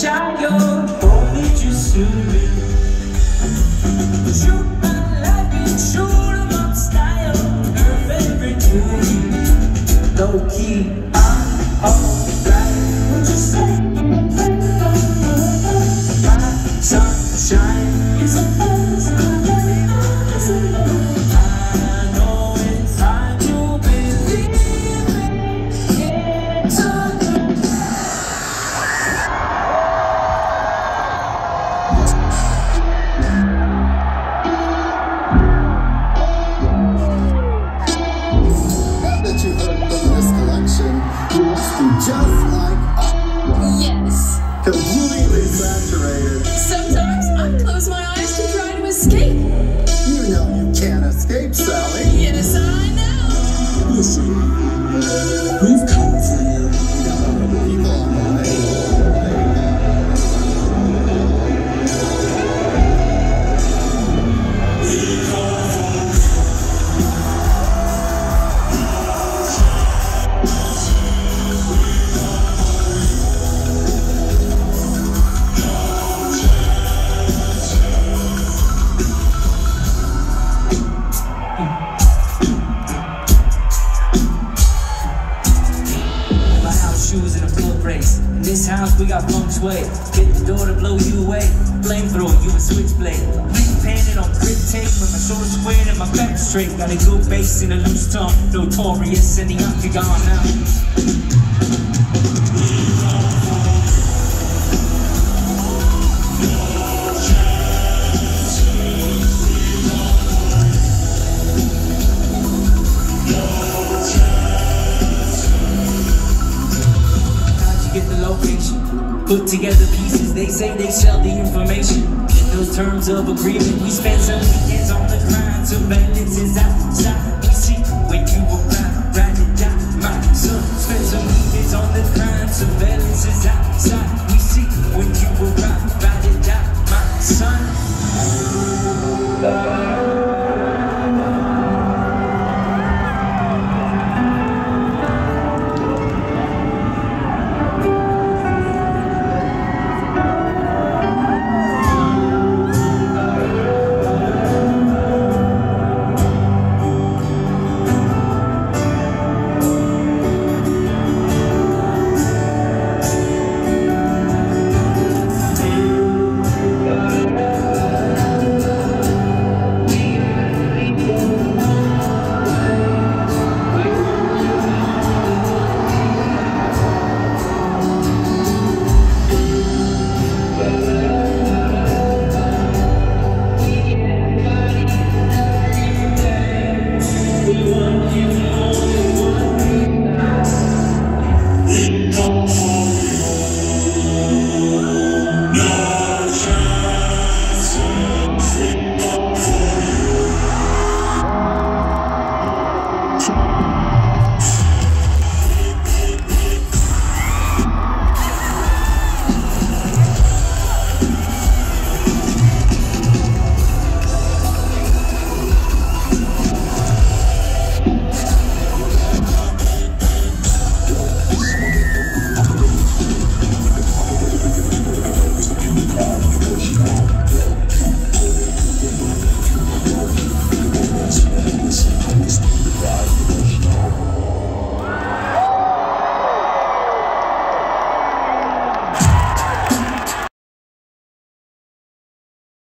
Child, oh, did you see me? Shoot my life in shoot 'em up style. Her favorite tune, low key. I'm alright. Would you say my sunshine is a buzz? I know it's hard to believe it. It's a just like us. Yes. Completely saturated. Sometimes I close my eyes to try to escape. You know you can't escape, Sally. Yes, I know. Listen, we've come for you. People on the way. In this house we got feng shui. Get the door to blow you away. Flamethrower, you a switchblade. Repainted on grip tape with my shoulders squared and my back straight. Got a good bass in a loose tongue. Notorious in the octagon now. Put together pieces, they say they sell the information. In those terms of agreement, we spend some weekends on the grind. Surveillance is outside, we see when you arrive, ride it down, my son. Spend some weekends on the grind. Surveillance is outside, we see when you arrive, ride it down, my son.